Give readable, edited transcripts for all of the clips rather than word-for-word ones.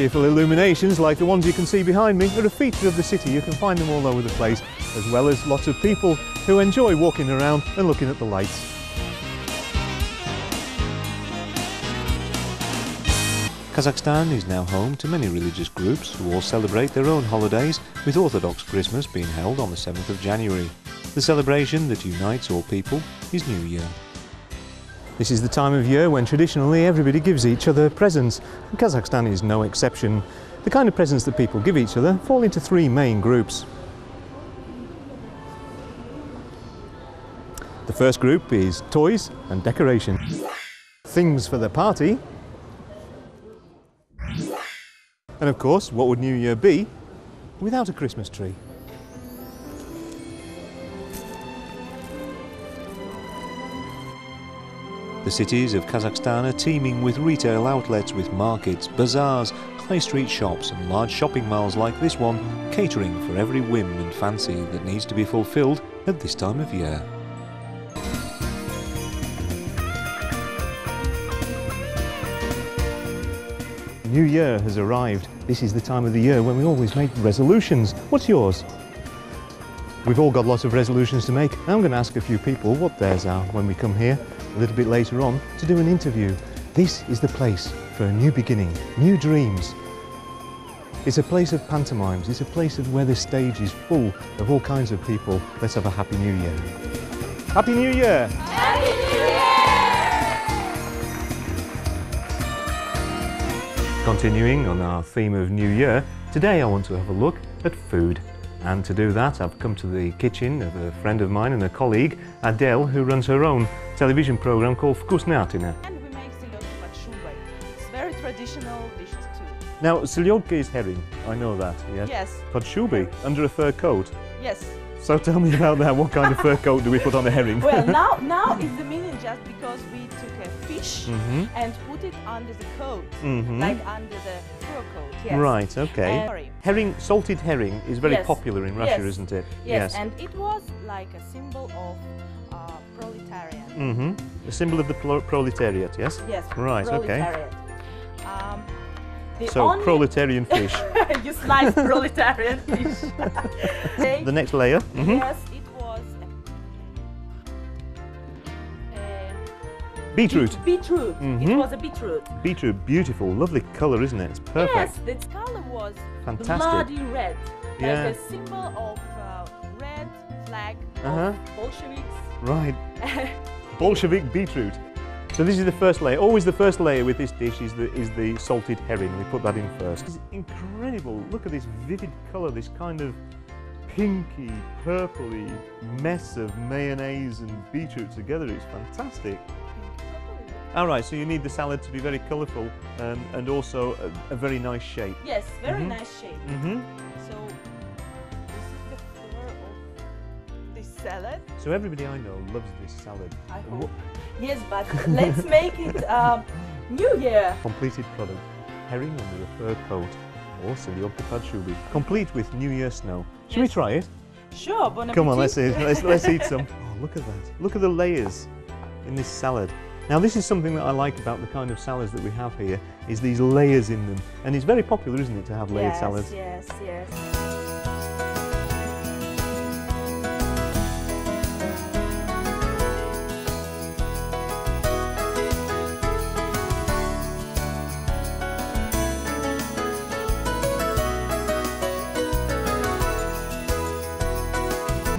Cheerful illuminations like the ones you can see behind me are a feature of the city. You can find them all over the place, as well as lots of people who enjoy walking around and looking at the lights. Kazakhstan is now home to many religious groups who all celebrate their own holidays, with Orthodox Christmas being held on the 7th of January. The celebration that unites all people is New Year. This is the time of year when traditionally everybody gives each other presents, and Kazakhstan is no exception. The kind of presents that people give each other fall into three main groups. The first group is toys and decoration, things for the party, and of course, what would New Year be without a Christmas tree? The cities of Kazakhstan are teeming with retail outlets with markets, bazaars, high street shops and large shopping malls like this one, catering for every whim and fancy that needs to be fulfilled at this time of year. New Year has arrived. This is the time of the year when we always make resolutions. What's yours? We've all got lots of resolutions to make. I'm going to ask a few people what theirs are when we come here a little bit later on to do an interview. This is the place for a new beginning, new dreams. It's a place of pantomimes. It's a place where the stage is full of all kinds of people. Let's have a happy New Year. Happy New Year! Happy New Year! Continuing on our theme of New Year, today I want to have a look at food. And to do that, I've come to the kitchen of a friend of mine and a colleague, Adele, who runs her own television program called Vkusnyatina. And we make selyodka pod shuboy. It's very traditional dish too. Now, selyodka is herring, I know that, yes? Yes. Pod shuboy, under a fur coat? Yes. So tell me about that, what kind of fur coat do we put on a herring? Well, now is the meaning just because we took a fish and put it under the coat, like under the fur coat, yes. Right, okay. Herring, salted herring is very popular in Russia, isn't it? Yes, and it was like a symbol of proletariat. A symbol of the proletariat, yes? Yes, right, proletariat. Okay. So, proletarian fish. You sliced proletarian fish. Okay. The next layer. Yes, it was... beetroot. Beetroot. It was a beetroot. Beetroot, beautiful, lovely colour, isn't it? It's perfect. Yes, its colour was bloody red. Yeah. Like a symbol of red flag of Bolsheviks. Right. Bolshevik beetroot. So this is the first layer. Always the first layer with this dish is the salted herring. We put that in first. It's incredible. Look at this vivid colour, this kind of pinky, purpley mess of mayonnaise and beetroot together. It's fantastic. All right, so you need the salad to be very colourful and also a very nice shape. Yes, very nice shape. So this is the colour of this salad. So everybody I know loves this salad. I hope. Yes, but let's make it New Year. Completed product, herring under a fur coat, or selyodka pod shuboy, complete with New Year snow. Should we try it? Sure, bon appetit. Come on, let's eat some. Oh, look at that. Look at the layers in this salad. Now this is something that I like about the kind of salads that we have here, is these layers in them. And it's very popular, isn't it, to have layered salads? Yes, yes, yes.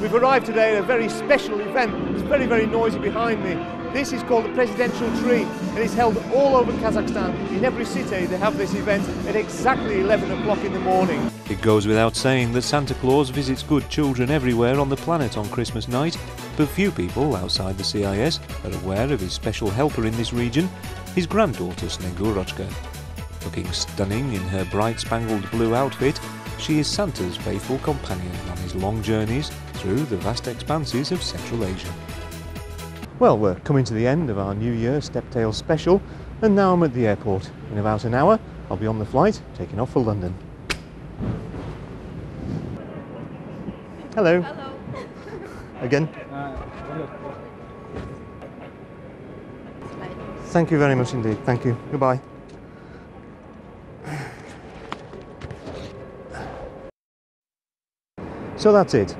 We've arrived today at a very special event. It's very, very noisy behind me. This is called the Presidential Tree, and it's held all over Kazakhstan. In every city they have this event at exactly 11 o'clock in the morning. It goes without saying that Santa Claus visits good children everywhere on the planet on Christmas night, but few people outside the CIS are aware of his special helper in this region, his granddaughter Snegurochka. Looking stunning in her bright spangled blue outfit, she is Santa's faithful companion on his long journeys through the vast expanses of Central Asia. Well, we're coming to the end of our New Year Steppe Tales special, and now I'm at the airport. In about an hour, I'll be on the flight, taking off for London. Hello. Hello. Again. Thank you very much indeed. Thank you. Goodbye. So that's it.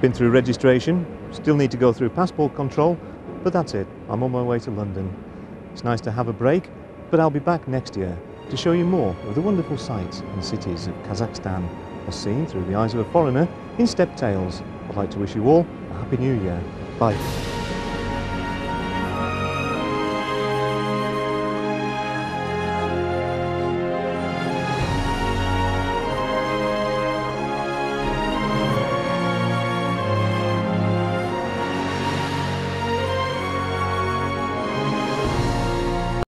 Been through registration, still need to go through passport control, but that's it. I'm on my way to London. It's nice to have a break, but I'll be back next year to show you more of the wonderful sights and cities of Kazakhstan, as seen through the eyes of a foreigner in Steppe Tales. I'd like to wish you all a Happy New Year. Bye.